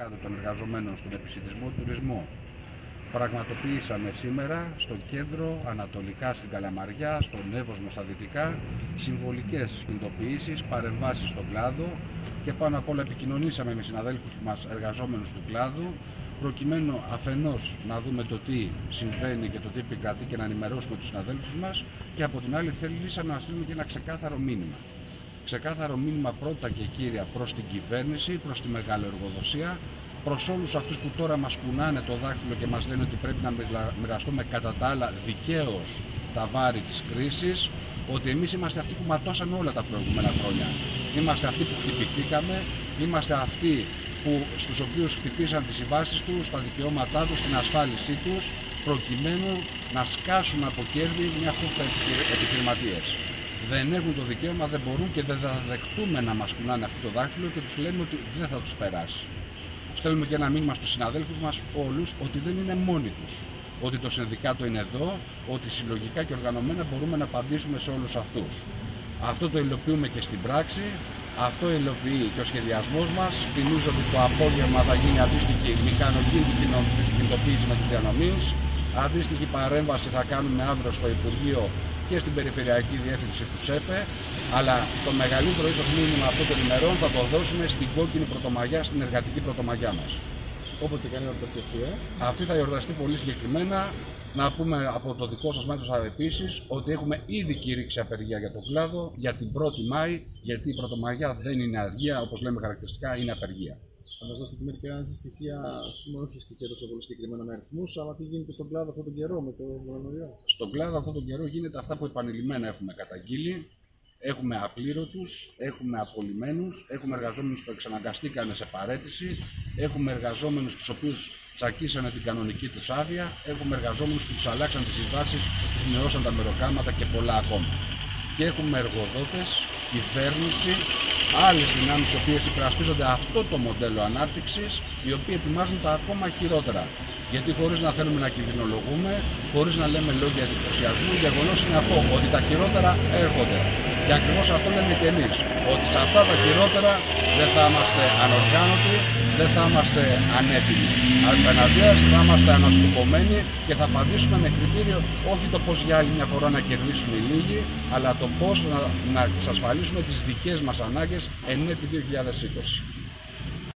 κάτω των εργαζομένων στον επισιτισμό τουρισμό. Πραγματοποιήσαμε σήμερα στο κέντρο, ανατολικά στην Καλαμαριά, στον Εύωσμο στα δυτικά, συμβολικές κινητοποιήσεις, παρεμβάσεις στον κλάδο και πάνω απ' όλα επικοινωνήσαμε με συναδέλφους μας εργαζόμενους του κλάδου, προκειμένου αφενός να δούμε το τι συμβαίνει και το τι επικρατεί και να ενημερώσουμε τους συναδέλφους μας, και από την άλλη θέλησαμε να στείλουμε και ένα ξεκάθαρο μήνυμα. Ξεκάθαρο μήνυμα πρώτα και κύρια προς την κυβέρνηση, προς τη μεγαλοεργοδοσία, προς όλους αυτούς που τώρα μας κουνάνε το δάχτυλο και μας λένε ότι πρέπει να μοιραστούμε κατά τα άλλα δικαίως τα βάρη της κρίσης, ότι εμείς είμαστε αυτοί που ματώσαμε όλα τα προηγούμενα χρόνια. Είμαστε αυτοί που χτυπηθήκαμε, είμαστε αυτοί στους οποίους χτυπήσαν τις συμβάσεις τους, τα δικαιώματά τους, την ασφάλισή τους, προκειμένου να σκάσουν από κέρδη μια χούφτα επιχειρηματίες. Δεν έχουν το δικαίωμα, δεν μπορούν και δεν θα δεχτούμε να μας κουνάνε αυτό το δάχτυλο και τους λέμε ότι δεν θα τους περάσει. Στέλνουμε και ένα μήνυμα στους συναδέλφους μας όλους ότι δεν είναι μόνοι τους. Ότι το συνδικάτο είναι εδώ, ότι συλλογικά και οργανωμένα μπορούμε να απαντήσουμε σε όλους αυτούς. Αυτό το υλοποιούμε και στην πράξη, αυτό υλοποιεί και ο σχεδιασμός μας. Θυμίζω ότι το απόγευμα θα γίνει αντίστοιχη μηχανοκίνητη κινητοποίηση με τις διανομής. Αντίστοιχη παρέμβαση θα κάνουμε αύριο στο Υπουργείο και στην Περιφερειακή Διεύθυνση του ΣΕΠΕ, αλλά το μεγαλύτερο ίσως μήνυμα αυτών των ημερών θα το δώσουμε στην κόκκινη πρωτομαγιά, στην εργατική πρωτομαγιά μας. Όποτε κάνει εορταστεί αυτή, αυτή θα εορταστεί πολύ συγκεκριμένα. Να πούμε από το δικό σας μέτρο επίσης ότι έχουμε ήδη κηρύξει απεργία για τον κλάδο για την 1η Μάη, γιατί η πρωτομαγιά δεν είναι αργία, όπως λέμε χαρακτηριστικά, είναι απεργία. Θα μας δώσετε μερικά στοιχεία, όχι στοιχεία τόσο πολύ συγκεκριμένα με αριθμούς, αλλά τι γίνεται στον κλάδο αυτόν τον καιρό με το βουλανωριό. Στον κλάδο αυτόν τον καιρό γίνεται αυτά που επανειλημμένα έχουμε καταγγείλει. Έχουμε απλήρωτους, έχουμε απολυμμένους, έχουμε εργαζόμενους που εξαναγκαστήκαν σε παραίτηση, έχουμε εργαζόμενους τους οποίους τσακίσανε την κανονική τους άδεια, έχουμε εργαζόμενους που τους αλλάξαν τις συμβάσεις, τους μειώσαν τα μεροκάματα και πολλά ακόμα. Και έχουμε εργοδότες, κυβέρνηση, άλλες δυνάμεις οι οποίες υπερασπίζονται αυτό το μοντέλο ανάπτυξης, οι οποίοι ετοιμάζουν τα ακόμα χειρότερα. Γιατί χωρίς να θέλουμε να κινδυνολογούμε, χωρίς να λέμε λόγια εντυπωσιασμού, γεγονός είναι αυτό, ότι τα χειρότερα έρχονται. Και ακριβώς αυτό λέμε και εμείς, ότι σε αυτά τα χειρότερα δεν θα είμαστε ανοργάνωτοι, δεν θα είμαστε ανέτοιμοι. Απέναντίας θα είμαστε ανασκουπωμένοι και θα απαντήσουμε με κριτήριο όχι το πώς για άλλη μια φορά να κερδίσουν οι λίγοι, αλλά το πώς να εξασφαλίσουμε τις δικές μας ανάγκες εν έτη 2020.